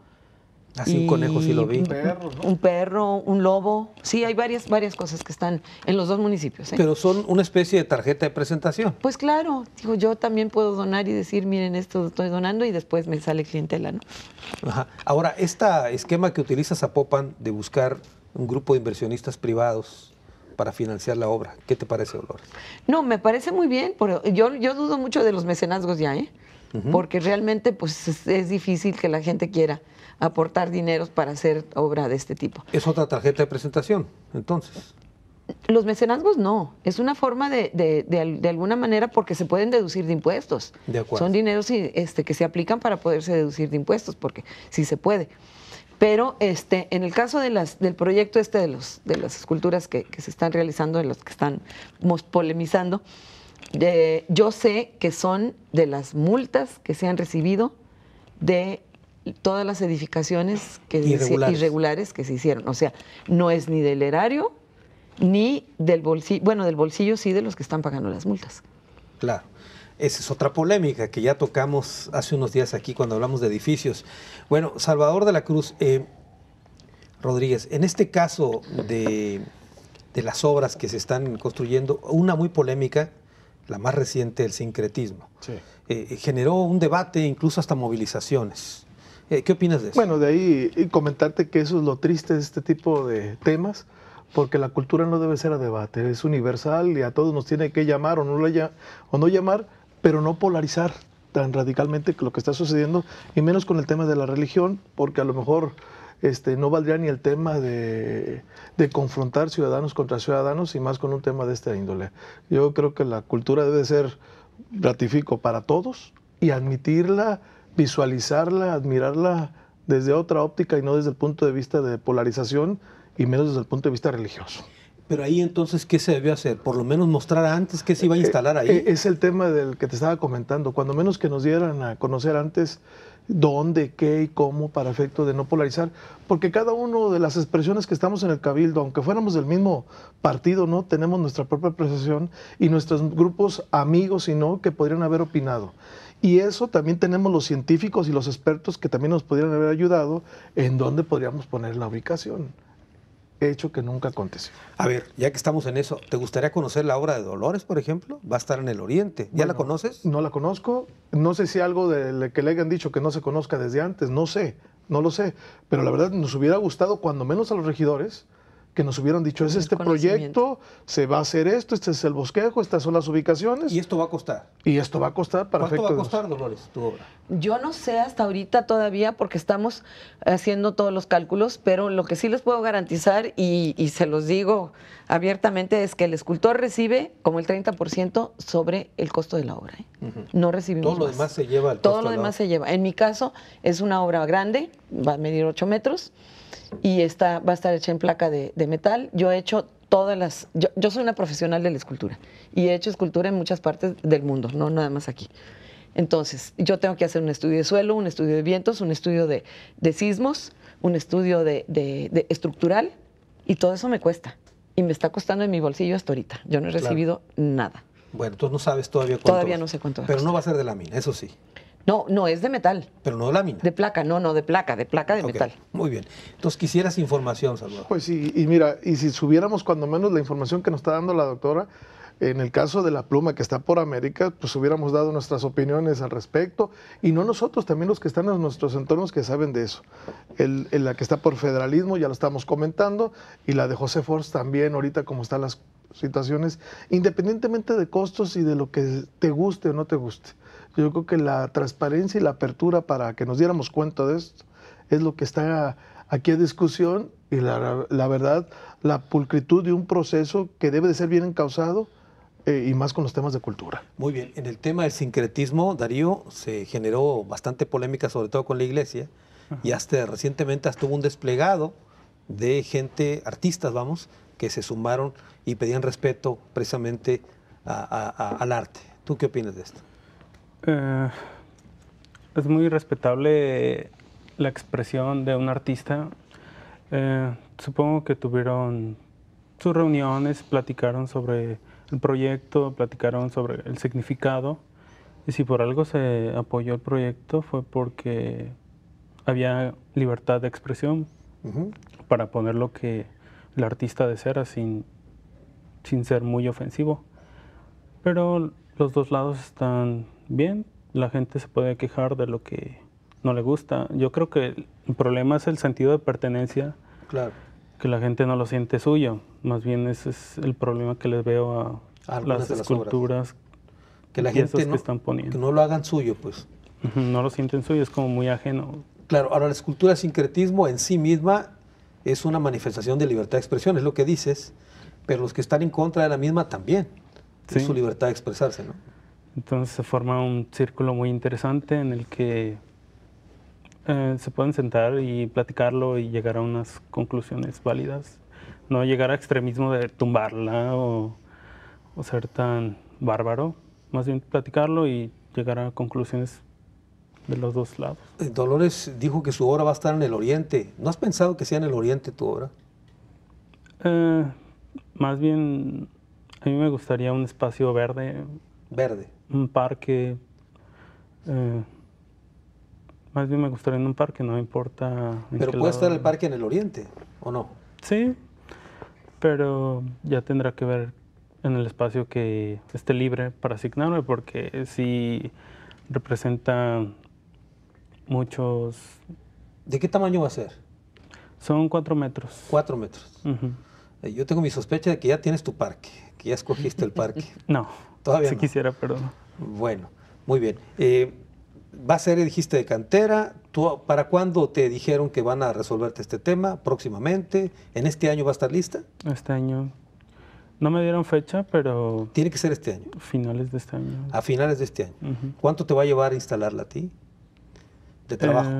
Así un conejo sí lo vi. Un perro, ¿no? Un perro, un lobo. Sí, hay varias cosas que están en los dos municipios. Pero son una especie de tarjeta de presentación. Pues claro, digo, yo también puedo donar y decir, miren, esto estoy donando y después me sale clientela, ¿no? Ajá. Ahora, este esquema que utiliza Zapopan de buscar un grupo de inversionistas privados para financiar la obra, ¿qué te parece, Dolores? No, me parece muy bien, pero yo dudo mucho de los mecenazgos ya, porque realmente pues es difícil que la gente quiera aportar dineros para hacer obra de este tipo. ¿Es otra tarjeta de presentación, entonces? Los mecenazgos no, es una forma de alguna manera porque se pueden deducir de impuestos. De acuerdo. Son dineros que se aplican para poderse deducir de impuestos, porque sí se puede. Pero en el caso del proyecto de las esculturas que se están realizando, de los que están polemizando, yo sé que son de las multas que se han recibido de todas las edificaciones irregulares que se hicieron. O sea, no es ni del erario, ni del bolsillo, bueno, del bolsillo sí de los que están pagando las multas. Claro. Esa es otra polémica que ya tocamos hace unos días aquí cuando hablamos de edificios. Bueno, Salvador de la Cruz Rodríguez, en este caso de las obras que se están construyendo, una muy polémica, la más reciente, el sincretismo, sí, generó un debate, incluso hasta movilizaciones. ¿Qué opinas de eso? Bueno, de ahí comentarte que eso es lo triste de este tipo de temas, porque la cultura no debe ser a debate, es universal y a todos nos tiene que llamar o no llamar, pero no polarizar tan radicalmente lo que está sucediendo, y menos con el tema de la religión, porque a lo mejor no valdría ni el tema de confrontar ciudadanos contra ciudadanos, y más con un tema de esta índole. Yo creo que la cultura debe ser, ratifico, para todos, y admitirla, visualizarla, admirarla desde otra óptica y no desde el punto de vista de polarización, y menos desde el punto de vista religioso. Pero ahí entonces, ¿qué se debió hacer? Por lo menos mostrar antes qué se iba a instalar ahí. Es el tema del que te estaba comentando. Cuando menos que nos dieran a conocer antes dónde, qué y cómo, para efecto de no polarizar. Porque cada uno de las expresiones que estamos en el Cabildo, aunque fuéramos del mismo partido, no tenemos nuestra propia apreciación y nuestros grupos amigos y no que podrían haber opinado. Y eso también tenemos los científicos y los expertos que también nos podrían haber ayudado en dónde podríamos poner la ubicación. Hecho que nunca aconteció. A ver, ya que estamos en eso, ¿te gustaría conocer la obra de Dolores, por ejemplo? Va a estar en el Oriente. ¿Ya la conoces? No la conozco. No sé si algo de que le hayan dicho que no se conozca desde antes. No sé, no lo sé. Pero la verdad nos hubiera gustado, cuando menos a los regidores, que nos hubieran dicho, es este proyecto, se va a hacer esto, este es el bosquejo, estas son las ubicaciones. Y esto va a costar. Y esto va a costar para efectos. ¿Cuánto va a costar, Dolores, tu obra? Yo no sé hasta ahorita todavía porque estamos haciendo todos los cálculos, pero lo que sí les puedo garantizar, y se los digo abiertamente, es que el escultor recibe como el 30% sobre el costo de la obra. No recibimos todo lo demás se lleva al costo. Todo lo demás se lleva. En mi caso es una obra grande, va a medir 8 metros. Y va a estar hecha en placa de metal. Yo he hecho todas las... Yo soy una profesional de la escultura y he hecho escultura en muchas partes del mundo, no nada más aquí. Entonces, yo tengo que hacer un estudio de suelo, un estudio de vientos, un estudio de sismos, un estudio de estructural, y todo eso me cuesta. Y me está costando en mi bolsillo hasta ahorita. Yo no he recibido nada. Bueno, tú no sabes todavía cuánto. Todavía no sé cuánto. Pero no va a ser de lámina, eso sí. No, no, es de metal. Pero no de lámina. De placa, no, no, de placa de metal. Muy bien. Entonces, quisieras información, Salvador. Pues sí, y mira, y si subiéramos cuando menos la información que nos está dando la doctora, en el caso de la pluma que está por América, pues hubiéramos dado nuestras opiniones al respecto, y no nosotros, también los que están en nuestros entornos que saben de eso. La que está por federalismo, ya lo estamos comentando, y la de José Fors también, ahorita como están las situaciones, independientemente de costos y de lo que te guste o no te guste. Yo creo que la transparencia y la apertura para que nos diéramos cuenta de esto es lo que está aquí en discusión, y la verdad, la pulcritud de un proceso que debe de ser bien encauzado, y más con los temas de cultura. Muy bien, en el tema del sincretismo, Darío, se generó bastante polémica, sobre todo con la iglesia, y hasta recientemente hubo un desplegado de gente, artistas, vamos, que se sumaron y pedían respeto precisamente al arte. ¿Tú qué opinas de esto? Es muy respetable la expresión de un artista. Supongo que tuvieron sus reuniones, platicaron sobre el proyecto, platicaron sobre el significado, y si por algo se apoyó el proyecto fue porque había libertad de expresión para poner lo que el artista deseara sin ser muy ofensivo. Pero los dos lados están bien, la gente se puede quejar de lo que no le gusta. Yo creo que el problema es el sentido de pertenencia. Claro. Que la gente no lo siente suyo, más bien ese es el problema que les veo a las esculturas que la gente no, que están poniendo. Que no lo hagan suyo, pues. No lo sienten suyo, es como muy ajeno. Claro, ahora la escultura sincretismo en sí misma es una manifestación de libertad de expresión, es lo que dices, pero los que están en contra de la misma también, es su libertad de expresarse, ¿no? Entonces se forma un círculo muy interesante en el que se pueden sentar y platicarlo y llegar a unas conclusiones válidas. No llegar a extremismo de tumbarla o ser tan bárbaro. Más bien platicarlo y llegar a conclusiones de los dos lados. Dolores dijo que su obra va a estar en el Oriente. ¿No has pensado que sea en el Oriente tu obra? Más bien, a mí me gustaría un espacio verde. ¿Verde? Un parque. Más bien me gustaría en un parque, no me importa. Pero puede estar el parque en el Oriente, ¿o no? Sí, pero ya tendrá que ver en el espacio que esté libre para asignarme, porque sí representa muchos... ¿De qué tamaño va a ser? Son 4 metros. 4 metros. Yo tengo mi sospecha de que ya tienes tu parque, que ya escogiste el parque. No, todavía si no quisiera, pero no. Bueno, muy bien. Va a ser, dijiste, de cantera. ¿Tú, para cuándo te dijeron que van a resolverte este tema? ¿Próximamente? ¿En este año va a estar lista? Este año. No me dieron fecha, pero... ¿Tiene que ser este año? Finales de este año. A finales de este año. ¿Cuánto te va a llevar a instalarla a ti? ¿De trabajo?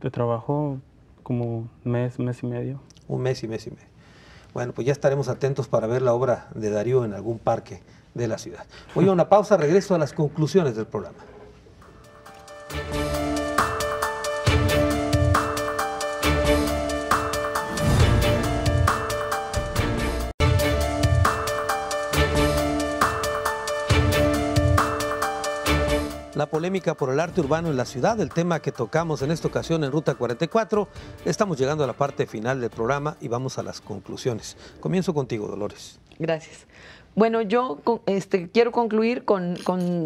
De trabajo como mes y medio. Un mes y medio. Bueno, pues ya estaremos atentos para ver la obra de Darío en algún parque de la ciudad. Voy a una pausa, regreso a las conclusiones del programa. La polémica por el arte urbano en la ciudad, el tema que tocamos en esta ocasión en Ruta 44. Estamos llegando a la parte final del programa y vamos a las conclusiones. Comienzo contigo, Dolores. Gracias. Bueno, yo quiero concluir con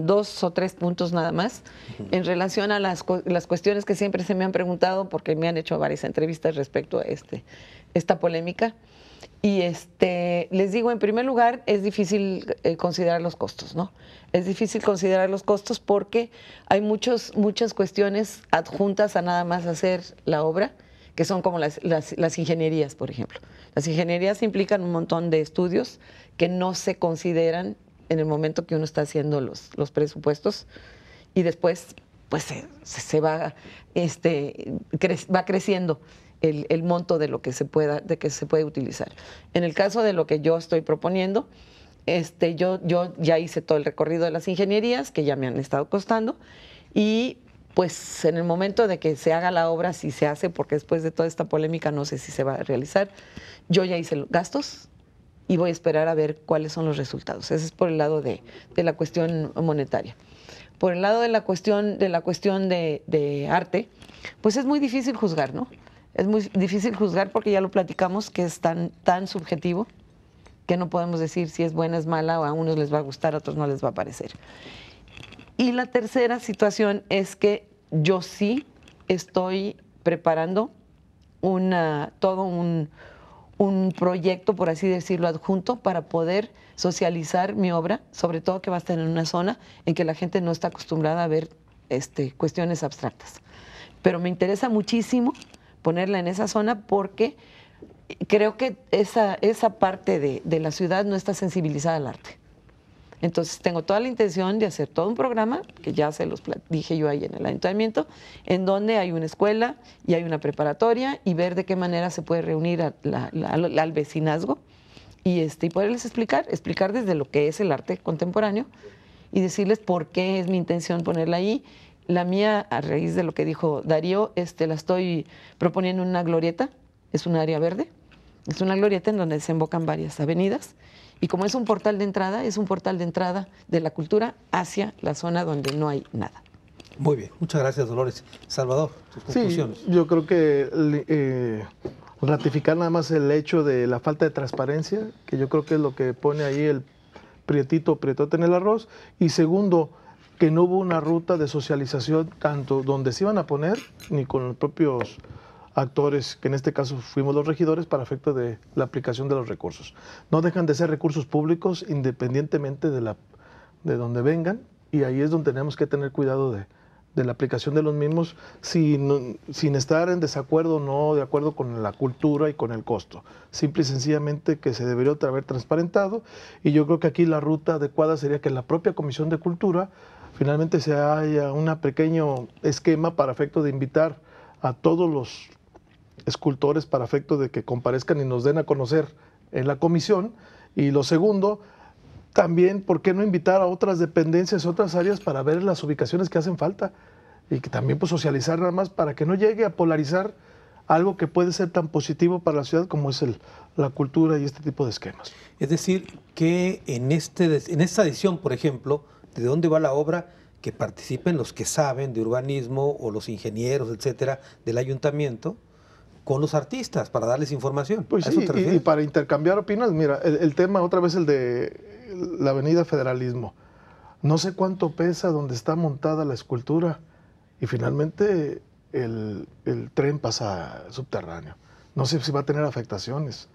2 o 3 puntos nada más en relación a las cuestiones que siempre se me han preguntado, porque me han hecho varias entrevistas respecto a esta polémica. Y les digo, en primer lugar, es difícil considerar los costos, ¿no? Es difícil considerar los costos porque hay muchas cuestiones adjuntas a nada más hacer la obra, que son como las ingenierías, por ejemplo. Las ingenierías implican un montón de estudios que no se consideran en el momento que uno está haciendo los presupuestos, y después pues se va, va creciendo el monto de lo que se puede utilizar. En el caso de lo que yo estoy proponiendo, yo ya hice todo el recorrido de las ingenierías, que ya me han estado costando, y pues en el momento de que se haga la obra, si se hace, porque después de toda esta polémica no sé si se va a realizar, yo ya hice los gastos y voy a esperar a ver cuáles son los resultados. Ese es por el lado de la cuestión monetaria. Por el lado de la cuestión de arte, pues es muy difícil juzgar, ¿no? Es muy difícil juzgar porque ya lo platicamos, que es tan subjetivo que no podemos decir si es buena, es mala, o a unos les va a gustar, a otros no les va a parecer. Y la tercera situación es que yo sí estoy preparando todo un proyecto, por así decirlo, adjunto para poder socializar mi obra, sobre todo que va a estar en una zona en que la gente no está acostumbrada a ver cuestiones abstractas. Pero me interesa muchísimo ponerla en esa zona porque creo que esa parte de la ciudad no está sensibilizada al arte. Entonces tengo toda la intención de hacer todo un programa, que ya se los dije yo ahí en el ayuntamiento, en donde hay una escuela y hay una preparatoria, y ver de qué manera se puede reunir al vecinazgo y poderles explicar desde lo que es el arte contemporáneo y decirles por qué es mi intención ponerla ahí. La mía, a raíz de lo que dijo Darío, la estoy proponiendo en una glorieta, es un área verde, es una glorieta en donde desembocan varias avenidas. Y como es un portal de entrada, es un portal de entrada de la cultura hacia la zona donde no hay nada. Muy bien, muchas gracias, Dolores. Salvador, tus conclusiones. Sí, yo creo que ratificar nada más el hecho de la falta de transparencia, que yo creo que es lo que pone ahí el prietote en el arroz. Y segundo, que no hubo una ruta de socialización tanto donde se iban a poner, ni con los propios actores, que en este caso fuimos los regidores, para efecto de la aplicación de los recursos. No dejan de ser recursos públicos independientemente de donde vengan, y ahí es donde tenemos que tener cuidado de la aplicación de los mismos, sin estar en desacuerdo o no de acuerdo con la cultura y con el costo. Simple y sencillamente que se debería otra vez transparentado, y yo creo que aquí la ruta adecuada sería que la propia Comisión de Cultura finalmente se haya un pequeño esquema para efecto de invitar a todos los escultores para efecto de que comparezcan y nos den a conocer en la comisión. Y lo segundo, también, ¿por qué no invitar a otras dependencias, otras áreas, para ver las ubicaciones que hacen falta? Y que también, pues, socializar nada más para que no llegue a polarizar algo que puede ser tan positivo para la ciudad como es la cultura y este tipo de esquemas. Es decir, que en esta edición, por ejemplo, ¿de dónde va la obra? Que participen los que saben de urbanismo o los ingenieros, etcétera, del ayuntamiento, con los artistas, para darles información. Pues sí, y para intercambiar opiniones. Mira, el tema otra vez, el de la avenida Federalismo. No sé cuánto pesa donde está montada la escultura, y finalmente el tren pasa subterráneo. No sé si va a tener afectaciones.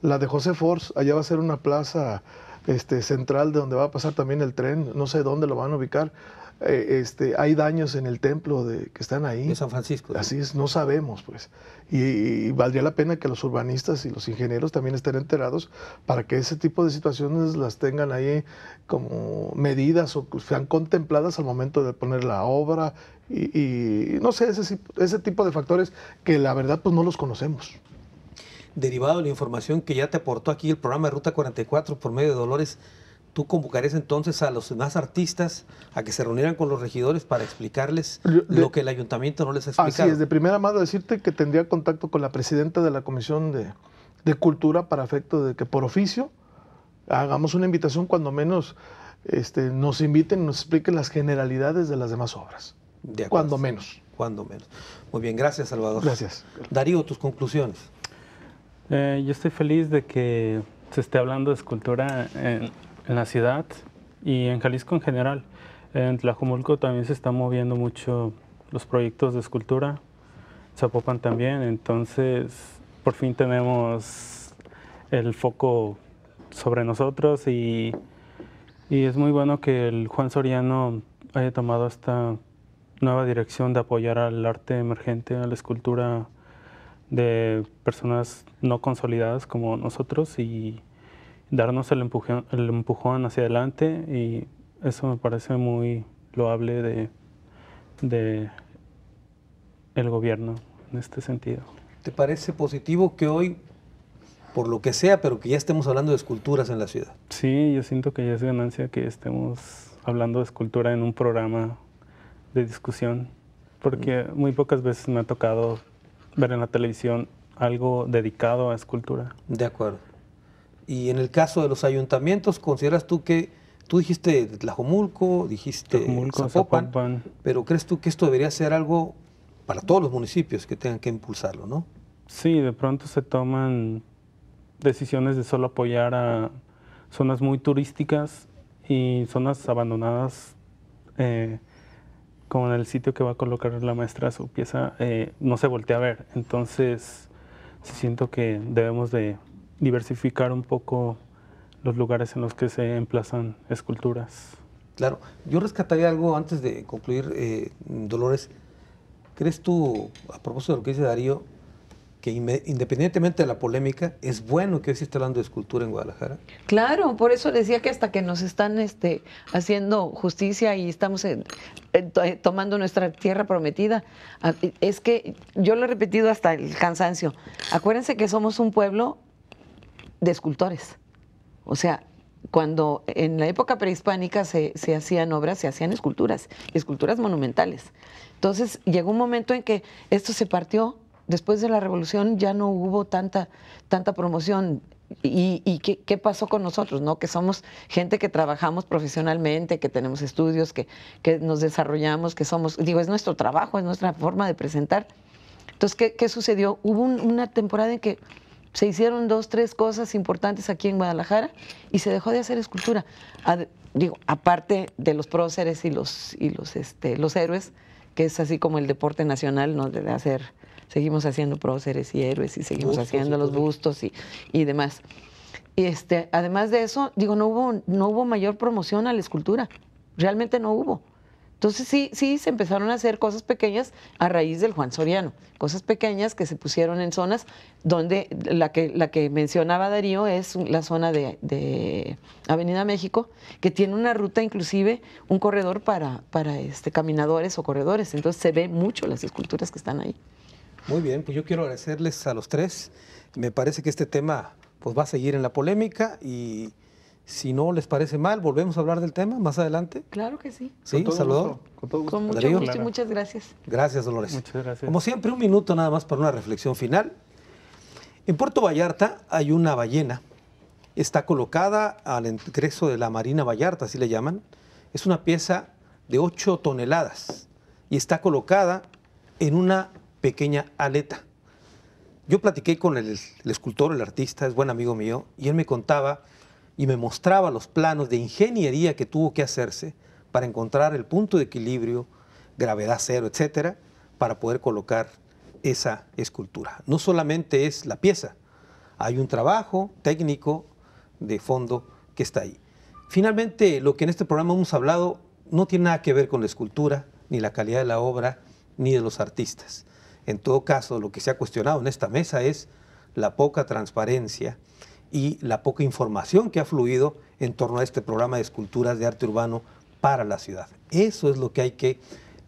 La de José Fors, allá va a ser una plaza central de donde va a pasar también el tren. No sé dónde lo van a ubicar. Hay daños en el templo que están ahí. De San Francisco. ¿Sí? Así es, no sabemos, pues. Y valdría la pena que los urbanistas y los ingenieros también estén enterados para que ese tipo de situaciones las tengan ahí como medidas o sean contempladas al momento de poner la obra. Y no sé, ese tipo de factores que la verdad pues no los conocemos. Derivado de la información que ya te aportó aquí el programa de Ruta 44 por medio de Dolores, ¿tú convocarías entonces a los demás artistas a que se reunieran con los regidores para explicarles lo que el ayuntamiento no les ha explicado? Así es, de primera mano decirte que tendría contacto con la presidenta de la Comisión de Cultura para efecto de que por oficio hagamos una invitación, cuando menos nos inviten y nos expliquen las generalidades de las demás obras. De acuerdo. Cuando menos. Cuando menos. Muy bien, gracias, Salvador. Gracias. Darío, tus conclusiones. Yo estoy feliz de que se esté hablando de escultura en la ciudad y en Jalisco en general. En Tlajomulco también se están moviendo mucho los proyectos de escultura, Zapopan también, entonces por fin tenemos el foco sobre nosotros y es muy bueno que el Juan Soriano haya tomado esta nueva dirección de apoyar al arte emergente, a la escultura de personas no consolidadas como nosotros, y darnos el empujón hacia adelante, y eso me parece muy loable de el gobierno en este sentido. ¿Te parece positivo que hoy por lo que sea, pero que ya estemos hablando de esculturas en la ciudad. Sí, yo siento que ya es ganancia que estemos hablando de escultura en un programa de discusión, porque muy pocas veces me ha tocado ver en la televisión algo dedicado a escultura. De acuerdo. Y en el caso de los ayuntamientos, ¿consideras tú que, tú dijiste Tlajomulco, dijiste Zapopan, pero crees tú que esto debería ser algo para todos los municipios que tengan que impulsarlo, no? Sí, de pronto se toman decisiones de solo apoyar a zonas muy turísticas y zonas abandonadas, como en el sitio que va a colocar la maestra su pieza, no se voltea a ver. Entonces, sí siento que debemos de diversificar un poco los lugares en los que se emplazan esculturas. Claro. Yo rescataría algo antes de concluir, Dolores. ¿Crees tú, a propósito de lo que dice Darío, que independientemente de la polémica, es bueno que hoy se esté hablando de escultura en Guadalajara? Claro, por eso decía que hasta que nos están haciendo justicia y estamos tomando nuestra tierra prometida. Es que yo lo he repetido hasta el cansancio. Acuérdense que somos un pueblo de escultores. O sea, cuando en la época prehispánica se hacían obras, se hacían esculturas monumentales. Entonces llegó un momento en que esto se partió. Después de la revolución ya no hubo tanta promoción. ¿Y qué pasó con nosotros? ¿No? Que somos gente que trabajamos profesionalmente, que tenemos estudios, que nos desarrollamos, que somos... Digo, es nuestro trabajo, es nuestra forma de presentar. Entonces, ¿qué sucedió? Hubo una temporada en que se hicieron 2, 3 cosas importantes aquí en Guadalajara y se dejó de hacer escultura. Digo, aparte de los próceres y los héroes, que es así como el deporte nacional, ¿no? De hacer... Seguimos haciendo próceres y héroes y seguimos haciendo los bustos y demás. Y además de eso, digo, no hubo mayor promoción a la escultura. Realmente no hubo. Entonces sí se empezaron a hacer cosas pequeñas a raíz del Juan Soriano. Cosas pequeñas que se pusieron en zonas donde la que mencionaba Darío es la zona de Avenida México, que tiene una ruta, inclusive un corredor para caminadores o corredores. Entonces se ve mucho las esculturas que están ahí. Muy bien, pues yo quiero agradecerles a los tres. Me parece que este tema pues va a seguir en la polémica y si no les parece mal, volvemos a hablar del tema más adelante. Claro que sí. Sí, Salvador. Con todo gusto. Con mucho gusto y muchas gracias. Gracias, Dolores. Muchas gracias. Como siempre, un minuto nada más para una reflexión final. En Puerto Vallarta hay una ballena. Está colocada al ingreso de la Marina Vallarta, así le llaman. Es una pieza de 8 toneladas y está colocada en una pequeña aleta. Yo platiqué con el escultor, el artista, es buen amigo mío, y él me contaba y me mostraba los planos de ingeniería que tuvo que hacerse para encontrar el punto de equilibrio, gravedad cero, etcétera, para poder colocar esa escultura. No solamente es la pieza, hay un trabajo técnico de fondo que está ahí. Finalmente, lo que en este programa hemos hablado no tiene nada que ver con la escultura, ni la calidad de la obra, ni de los artistas. En todo caso, lo que se ha cuestionado en esta mesa es la poca transparencia y la poca información que ha fluido en torno a este programa de esculturas de arte urbano para la ciudad. Eso es lo que hay que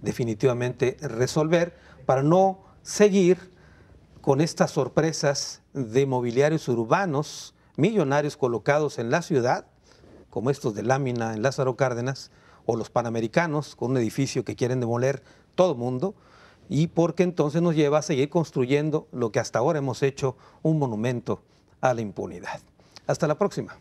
definitivamente resolver para no seguir con estas sorpresas de mobiliarios urbanos millonarios colocados en la ciudad, como estos de lámina en Lázaro Cárdenas, o los panamericanos con un edificio que quieren demoler todo el mundo, y porque entonces nos lleva a seguir construyendo lo que hasta ahora hemos hecho, un monumento a la impunidad. Hasta la próxima.